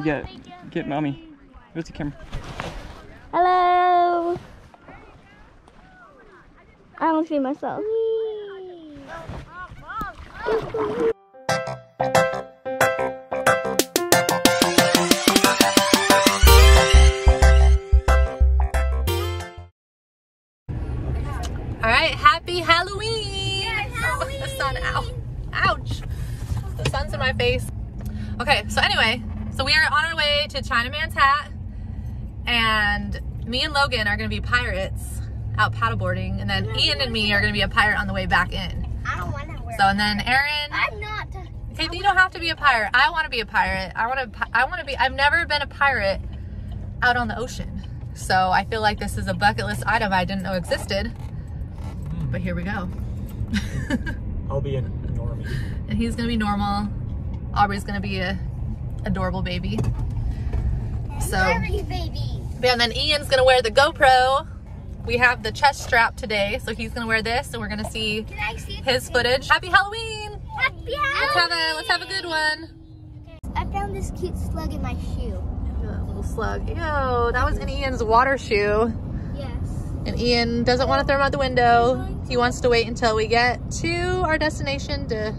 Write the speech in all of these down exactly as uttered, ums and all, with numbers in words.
You get it. Get mommy. Where's the camera? Hello. I don't see myself. Whee. Alright, happy Halloween! Yes, Halloween. Oh, the sun, ow, ouch! The sun's in my face. Okay, so anyway, so we are on our way to Chinamans Hat, and me and Logan are gonna be pirates out paddleboarding, and then Ian and me are gonna be a pirate on the way back in. I don't wanna wear So, and then Aaron. I'm not. Hey, you don't have to be a pirate. I wanna be a pirate. I wanna, I wanna be, I've never been a pirate out on the ocean. So I feel like this is a bucket list item I didn't know existed. But here we go. I'll be a normie. And he's gonna be normal. Aubrey's gonna be a adorable baby. And so, baby. And then Ian's gonna wear the GoPro. We have the chest strap today, so he's gonna wear this, and we're gonna see, see his thing? footage. Happy Halloween! Happy Halloween! Let's have a, let's have a good one. I found this cute slug in my shoe. A little slug. Ew, that was in Ian's water shoe. And Ian doesn't want to throw him out the window. He wants to wait until we get to our destination to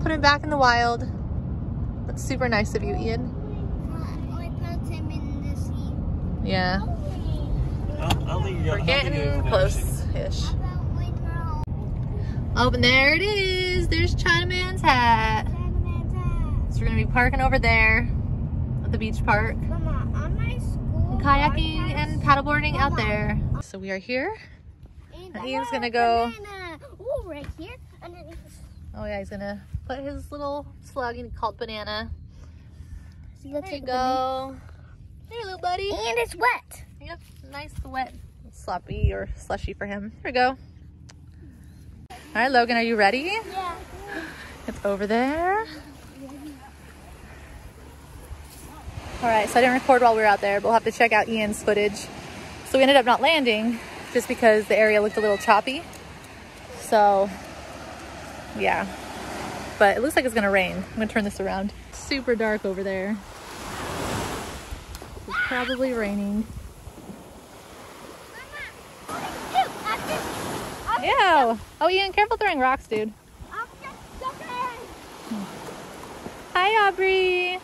put him back in the wild. That's super nice of you, Ian. I put him in the sea. Yeah. We're getting close-ish. Oh, and there it is. There's Chinaman's Hat. So we're going to be parking over there at the beach park. Kayaking and paddleboarding out there. So we are here. And Ian's gonna go. Oh, right here. Oh yeah, he's gonna put his little slug in called banana. There you go. There, little buddy. And it's wet. Yep, nice wet, sloppy or slushy for him. There we go. All right, Logan, are you ready? Yeah. It's over there. Alright, so I didn't record while we were out there, but we'll have to check out Ian's footage. So we ended up not landing just because the area looked a little choppy. So, yeah. But it looks like it's going to rain. I'm going to turn this around. It's super dark over there. It's probably raining. Ew! Oh, Ian, careful throwing rocks, dude. Hi, Aubrey!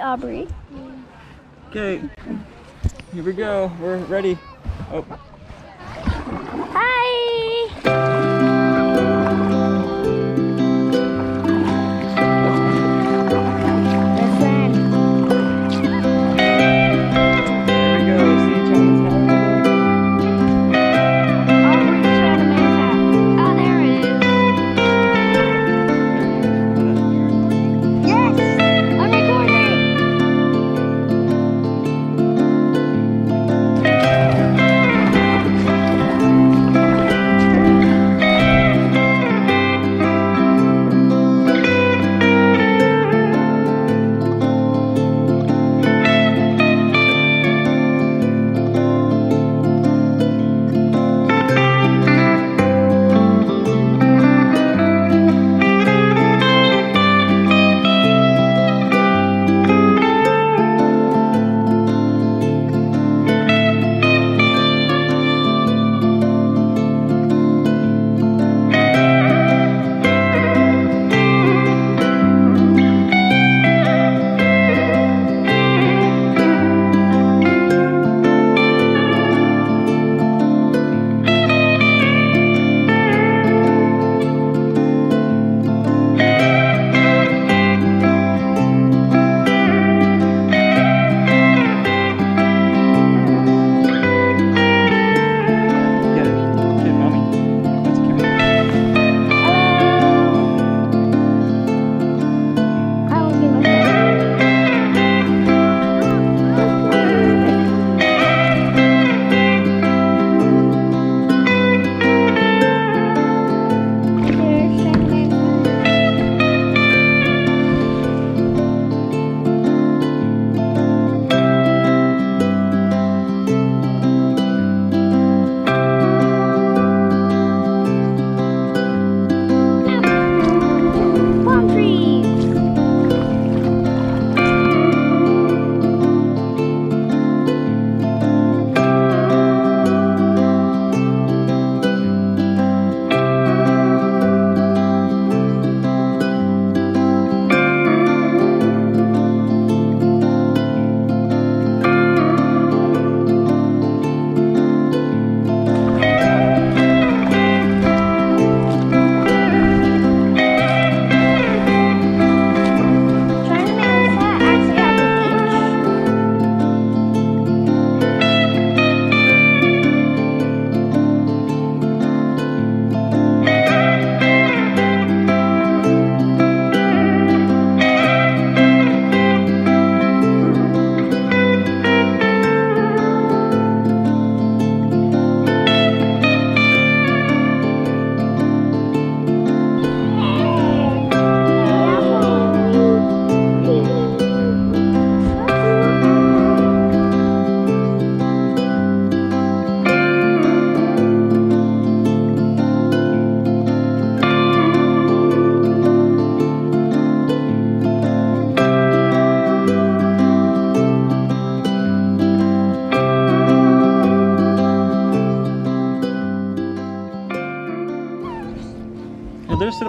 Aubrey. Okay, here we go. We're ready. Oh. Hi.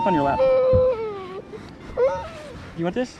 up on your lap. You want this?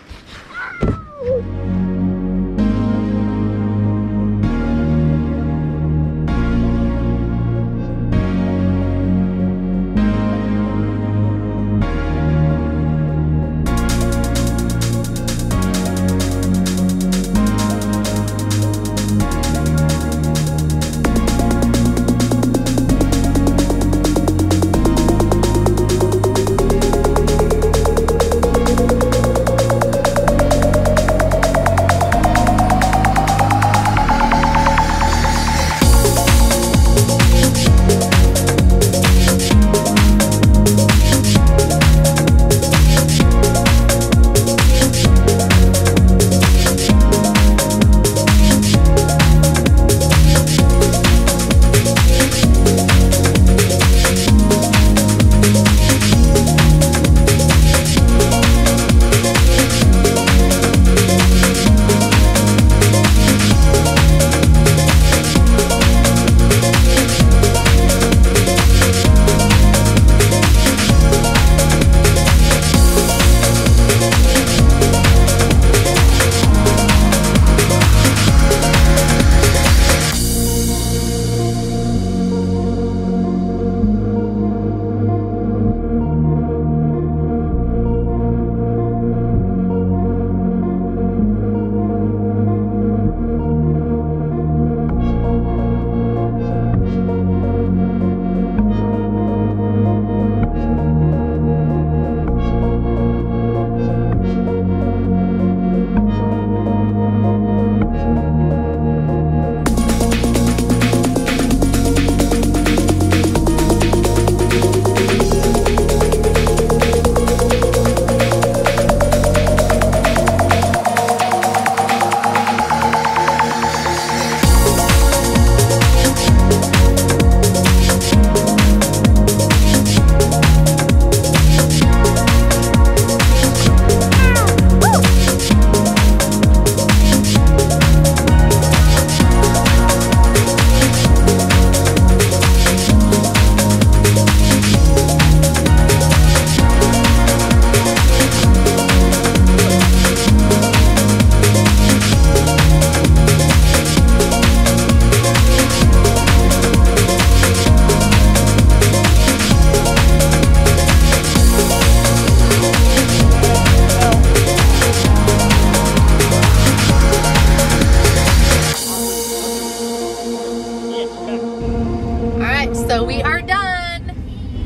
So we are done.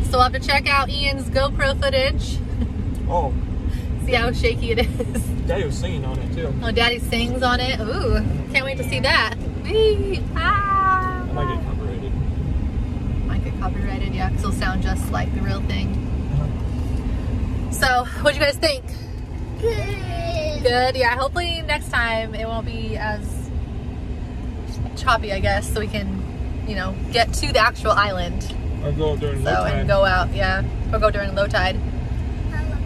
So we'll have to check out Ian's GoPro footage. Oh. See how shaky it is. Daddy was singing on it too. Oh, Daddy sings on it. Ooh, can't wait to see that. Wee. Ah. I might get copyrighted. Might get copyrighted, yeah, because it'll sound just like the real thing. So, what do you guys think? Good. Good, yeah. Hopefully next time it won't be as choppy, I guess, so we can, you know, get to the actual island. Or go during low tide. So, and go out, yeah. Or go during low tide.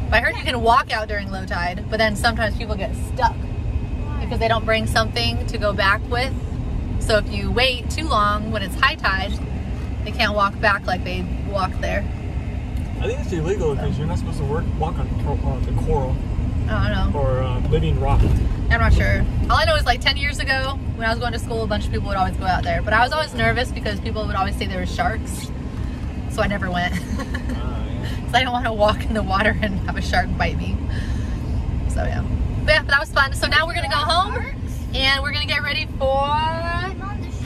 But I heard you can walk out during low tide, but then sometimes people get stuck because they don't bring something to go back with. So if you wait too long when it's high tide, they can't walk back like they walked there. I think it's illegal because you're not supposed to work, walk on uh, the coral. I don't know. Or uh, living rock. I'm not sure. All I know is like ten years ago when I was going to school, a bunch of people would always go out there. But I was always nervous because people would always say there were sharks. So I never went. uh, yeah. So I didn't want to walk in the water and have a shark bite me. So yeah. But yeah, that was fun. So now we're going to go home and we're going to get ready for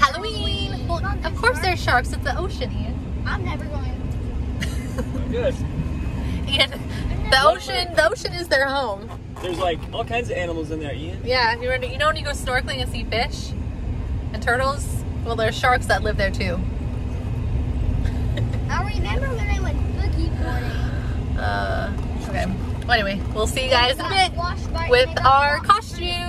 Halloween. Well, of course there's sharks. It's the ocean, Ian. I'm never going. Good. Ian. The ocean, the ocean is their home. There's like all kinds of animals in there, Ian. Yeah, you know when you go snorkeling and see fish and turtles? Well, there's sharks that live there too. I remember when I went boogie boarding. Uh, okay. Well, anyway, we'll see you guys in a bit with our costume.